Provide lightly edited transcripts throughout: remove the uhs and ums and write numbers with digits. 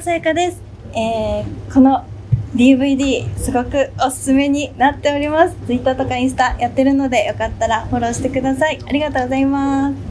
さやかです。この DVD すごくおすすめになっております。Twitter とかインスタやってるのでよかったらフォローしてください。ありがとうございます。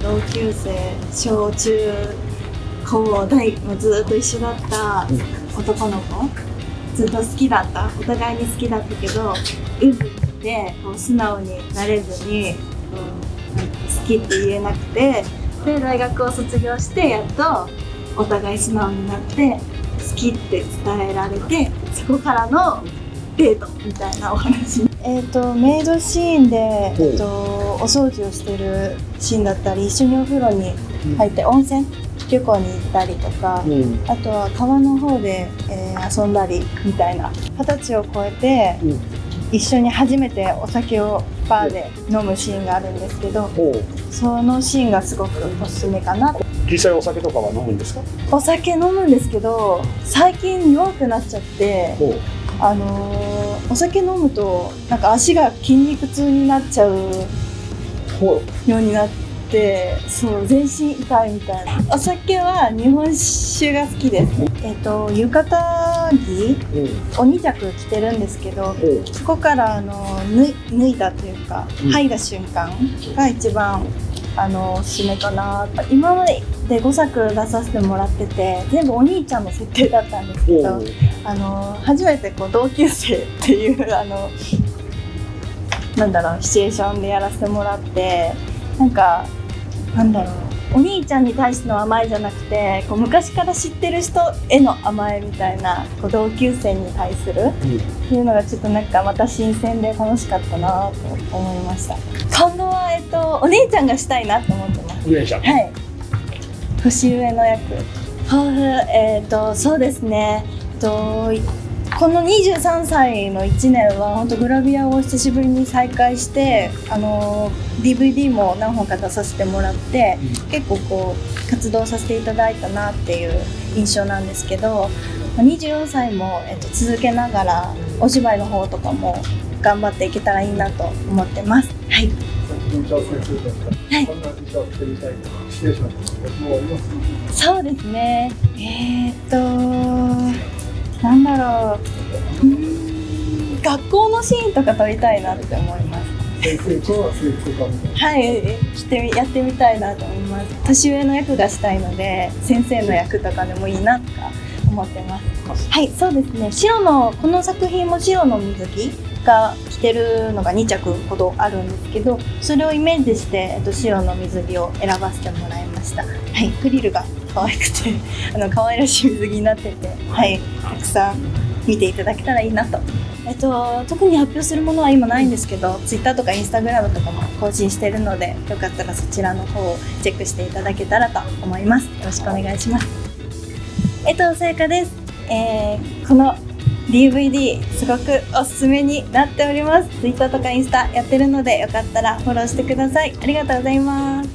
同級生、小中高大ずっと一緒だった男の子、ずっと好きだった、お互いに好きだったけど、うずってこう素直になれずに、好きって言えなくて、で大学を卒業してやっとお互い素直になって好きって伝えられて、そこからのデートみたいなお話。メイドシーンで、お掃除をしてるシーンだったり、一緒にお風呂に入って温泉旅行に行ったりとか、あとは川の方で、遊んだりみたいな。20歳を超えて、一緒に初めてお酒をバーで飲むシーンがあるんですけど、そのシーンがすごくおすすめかな。実際お酒とかは飲むんですか？お酒飲むんですけど、最近弱くなっちゃって。お酒飲むとなんか足が筋肉痛になっちゃうようになって、そう全身痛いみたいな。お酒は日本酒が好きです。浴衣着、鬼着着てるんですけど、そこから脱いだというか、剥いだ瞬間が一番おすすめかな。今まで5作出させてもらってて、全部お兄ちゃんの設定だったんですけど、初めてこう同級生っていうなんだろうシチュエーションでやらせてもらって、なんかなんだろう、お兄ちゃんに対しての甘えじゃなくて、こう昔から知ってる人への甘えみたいな、こう同級生に対するっていうのがちょっとなんかまた新鮮で楽しかったなと思いました。今後はお姉ちゃんがしたいなと思ってます。お姉ちゃん。はい。年上の役。そうですね。この23歳の1年は本当グラビアを久しぶりに再開して、DVD も何本か出させてもらって、結構こう活動させていただいたなっていう印象なんですけど、24歳も続けながらお芝居の方とかも頑張っていけたらいいなと思ってます。はい。そうですね。なんだろう、学校のシーンとか撮りたいなって思います。はい、やってみたいなと思います。年上の役がしたいので、先生の役とかでもいいなとか思ってます。はい、そうですね。この作品も白の水着が着てるのが2着ほどあるんですけど、それをイメージして白の水着を選ばせてもらいました。はい、フリルが可愛くて可愛らしい水着になってて、はい、たくさん見ていただけたらいいなと。特に発表するものは今ないんですけど、Twitter とか Instagram とかも更新しているので、よかったらそちらの方をチェックしていただけたらと思います。よろしくお願いします。さやかです。この DVD すごくおすすめになっております。Twitter とかインスタやってるので、よかったらフォローしてください。ありがとうございます。